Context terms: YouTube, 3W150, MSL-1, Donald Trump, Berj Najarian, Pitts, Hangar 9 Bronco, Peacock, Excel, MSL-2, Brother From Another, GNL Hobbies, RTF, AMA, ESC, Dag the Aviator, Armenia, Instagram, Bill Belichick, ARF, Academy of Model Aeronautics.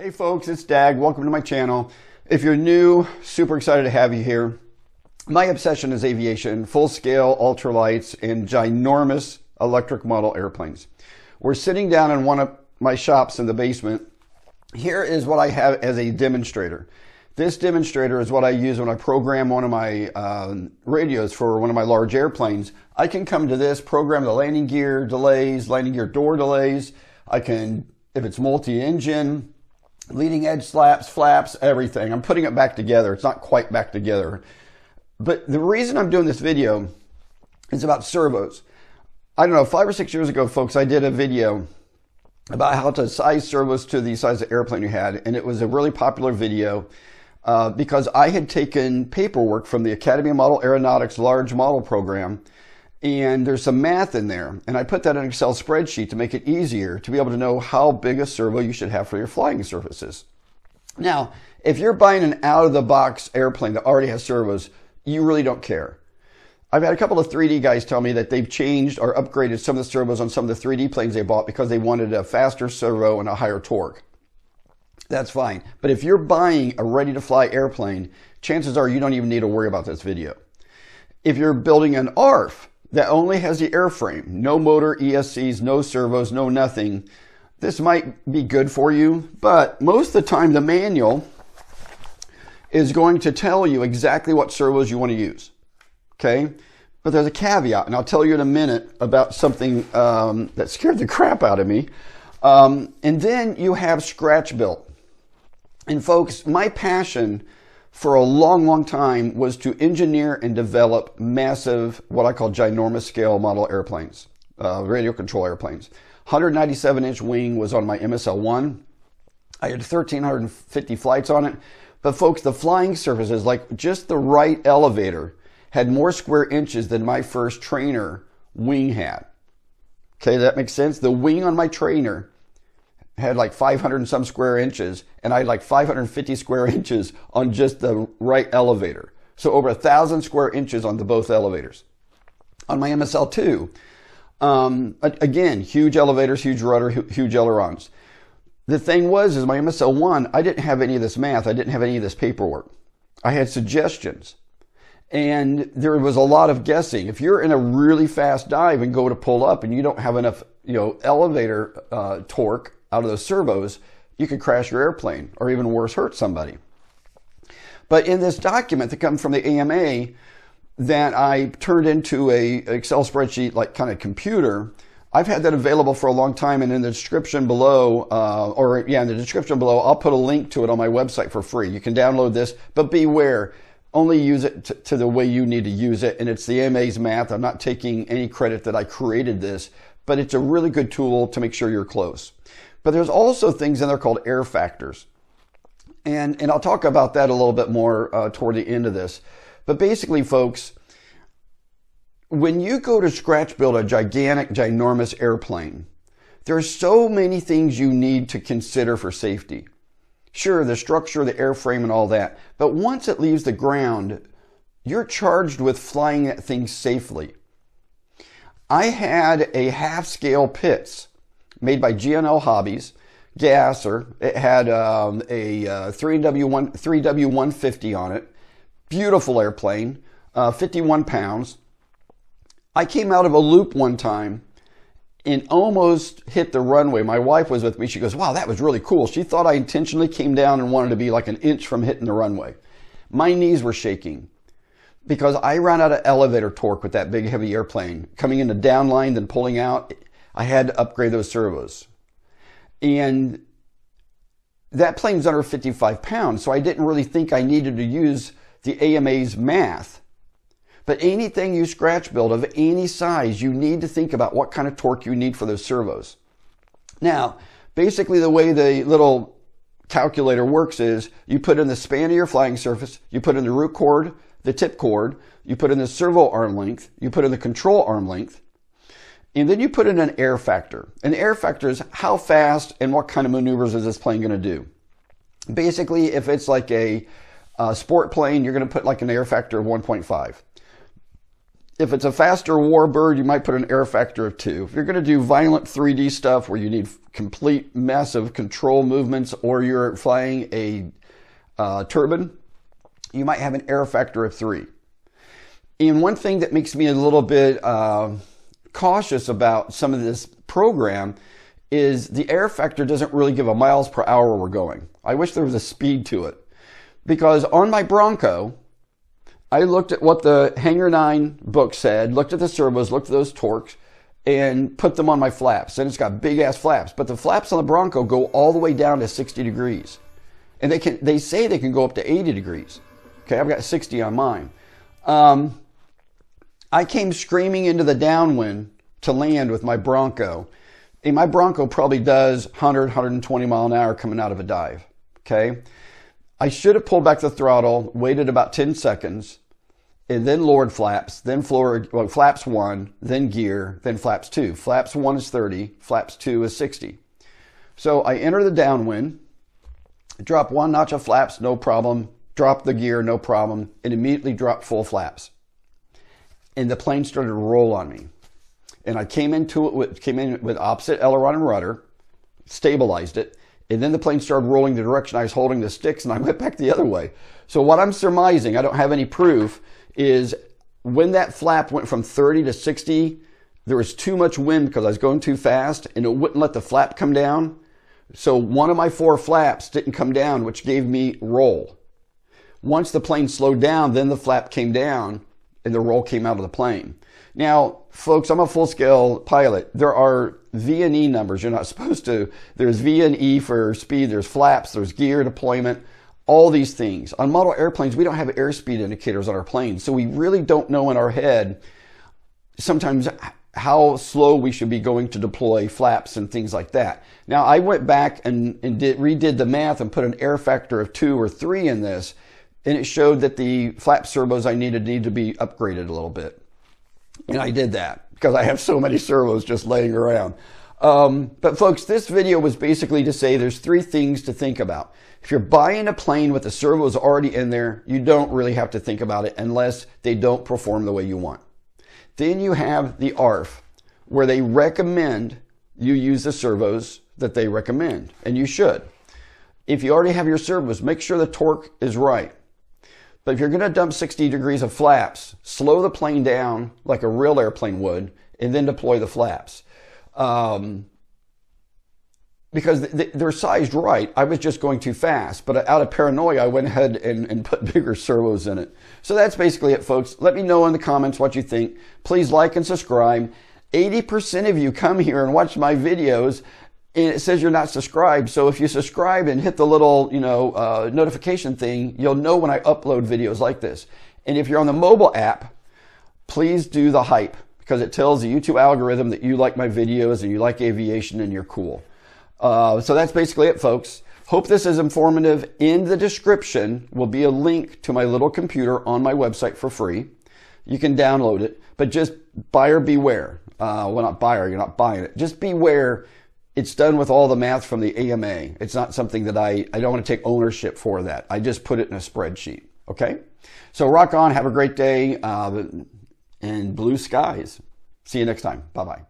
Hey folks, it's Dag. Welcome to my channel. If you're new, super excited to have you here. My obsession is aviation, full-scale ultralights, and ginormous electric model airplanes. We're sitting down in one of my shops in the basement. Here is what I have as a demonstrator. This demonstrator is what I use when I program one of my radios for one of my large airplanes. I can come to this, program the landing gear delays, landing gear door delays. I can, if it's multi-engine, leading edge slaps, flaps, everything. I'm putting it back together. It's not quite back together. But the reason I'm doing this video is about servos. I don't know, 5 or 6 years ago, folks, I did a video about how to size servos to the size of airplane you had. And it was a really popular video because I had taken paperwork from the Academy of Model Aeronautics large model program. And there's some math in there. And I put that in an Excel spreadsheet to make it easier to be able to know how big a servo you should have for your flying surfaces. Now, if you're buying an out-of-the-box airplane that already has servos, you really don't care. I've had a couple of 3D guys tell me that they've changed or upgraded some of the servos on some of the 3D planes they bought because they wanted a faster servo and a higher torque. That's fine. But if you're buying a ready-to-fly airplane, chances are you don't even need to worry about this video. If you're building an ARF, that only has the airframe, no motor, ESCs, no servos, no nothing. This might be good for you, but most of the time the manual is going to tell you exactly what servos you want to use, okay? But there's a caveat, and I'll tell you in a minute about something that scared the crap out of me. And then you have scratch built. And folks, my passion for a long, long time was to engineer and develop massive, what I call ginormous scale model airplanes, radio control airplanes. 197-inch wing was on my MSL-1. I had 1,350 flights on it. But folks, the flying surfaces, like just the right elevator, had more square inches than my first trainer wing had. Okay, that makes sense? The wing on my trainer had like 500 and some square inches, and I had like 550 square inches on just the right elevator. So over 1,000 square inches on the both elevators. On my MSL-2, again, huge elevators, huge rudder, huge ailerons. The thing was, is my MSL-1, I didn't have any of this math. I didn't have any of this paperwork. I had suggestions. And there was a lot of guessing. If you're in a really fast dive and go to pull up and you don't have enough, you know, elevator torque out of those servos, you could crash your airplane or even worse, hurt somebody. But in this document that comes from the AMA that I turned into an Excel spreadsheet like kind of computer, I've had that available for a long time, and in the description below, I'll put a link to it on my website for free. You can download this, but beware, only use it to the way you need to use it, and it's the AMA's math. I'm not taking any credit that I created this, but it's a really good tool to make sure you're close. But there's also things in there called air factors. And I'll talk about that a little bit more toward the end of this. But basically, folks, when you go to scratch build a ginormous airplane, there's so many things you need to consider for safety. Sure, the structure, the airframe, and all that. But once it leaves the ground, you're charged with flying that thing safely. I had a half-scale Pitts made by GNL Hobbies, gasser. It had a 3W150 on it. Beautiful airplane, 51 pounds. I came out of a loop one time and almost hit the runway. My wife was with me. She goes, wow, that was really cool. She thought I intentionally came down and wanted to be like an inch from hitting the runway. My knees were shaking because I ran out of elevator torque with that big, heavy airplane. Coming into downline, then pulling out, I had to upgrade those servos. And that plane's under 55 pounds, so I didn't really think I needed to use the AMA's math. But anything you scratch build of any size, you need to think about what kind of torque you need for those servos. Now, basically the way the little calculator works is you put in the span of your flying surface, you put in the root chord, the tip chord, you put in the servo arm length, you put in the control arm length, and then you put in an air factor. An air factor is how fast and what kind of maneuvers is this plane going to do. Basically, if it's like a sport plane, you're going to put like an air factor of 1.5. If it's a faster warbird, you might put an air factor of 2. If you're going to do violent 3D stuff where you need complete massive control movements, or you're flying a turbine, you might have an air factor of 3. And one thing that makes me a little bit cautious about some of this program is the air factor doesn't really give a miles per hour we're going. I wish there was a speed to it, because on my Bronco, I looked at what the Hangar 9 book said, looked at the servos, looked at those torques, and put them on my flaps. And it's got big ass flaps, but the flaps on the Bronco go all the way down to 60 degrees. And they say they can go up to 80 degrees. Okay, I've got 60 on mine. I came screaming into the downwind to land with my Bronco. And my Bronco probably does 100, 120 mile an hour coming out of a dive. Okay. I should have pulled back the throttle, waited about 10 seconds, and then lowered flaps, then floor, well, flaps 1, then gear, then flaps 2. Flaps 1 is 30, flaps 2 is 60. So I enter the downwind, drop one notch of flaps, no problem, drop the gear, no problem, and immediately drop full flaps. And the plane started to roll on me. And I came in with opposite aileron and rudder, stabilized it, and then the plane started rolling the direction I was holding the sticks, and I went back the other way. So what I'm surmising, I don't have any proof, is when that flap went from 30 to 60, there was too much wind because I was going too fast, and it wouldn't let the flap come down. So one of my 4 flaps didn't come down, which gave me roll. Once the plane slowed down, then the flap came down, and the roll came out of the plane. Now, folks, I'm a full-scale pilot. There are V and E numbers you're not supposed to. There's V and E for speed, there's flaps, there's gear deployment, all these things. On model airplanes, we don't have airspeed indicators on our planes, so we really don't know in our head sometimes how slow we should be going to deploy flaps and things like that. Now, I went back and redid the math and put an air factor of 2 or 3 in this, and it showed that the flap servos I needed need to be upgraded a little bit. And I did that because I have so many servos just laying around. But folks, this video was basically to say there's 3 things to think about. If you're buying a plane with the servos already in there, you don't really have to think about it unless they don't perform the way you want. Then you have the ARF, where they recommend you use the servos that they recommend, and you should. If you already have your servos, make sure the torque is right. But if you're going to dump 60 degrees of flaps, slow the plane down like a real airplane would, and then deploy the flaps. Because they're sized right. I was just going too fast, but out of paranoia, I went ahead and put bigger servos in it. So that's basically it, folks. Let me know in the comments what you think. Please like and subscribe. 80% of you come here and watch my videos, and it says you're not subscribed. So if you subscribe and hit the little, notification thing, you'll know when I upload videos like this. And if you're on the mobile app, please do the hype, because it tells the YouTube algorithm that you like my videos and you like aviation and you're cool. So that's basically it, folks. Hope this is informative. In the description will be a link to my little computer on my website for free. You can download it, but just buyer beware. Well, not buyer, you're not buying it. Just beware. It's done with all the math from the AMA. It's not something that I don't want to take ownership for that. I just put it in a spreadsheet. Okay? So rock on. Have a great day, and blue skies. See you next time. Bye-bye.